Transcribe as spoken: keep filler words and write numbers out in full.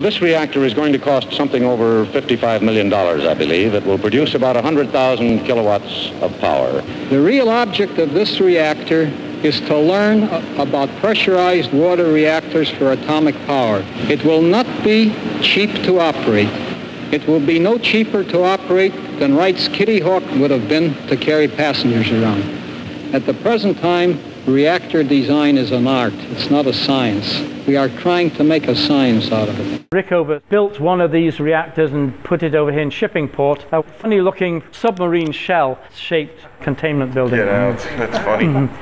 This reactor is going to cost something over fifty-five million dollars, I believe. It will produce about one hundred thousand kilowatts of power. The real object of this reactor is to learn about pressurized water reactors for atomic power. It will not be cheap to operate. It will be no cheaper to operate than Wright's Kitty Hawk would have been to carry passengers around. At the present time, reactor design is an art. It's not a science. We are trying to make a science out of it. Rickover built one of these reactors and put it over here in Shippingport. A funny looking submarine shell shaped containment building. Yeah, no, that's funny.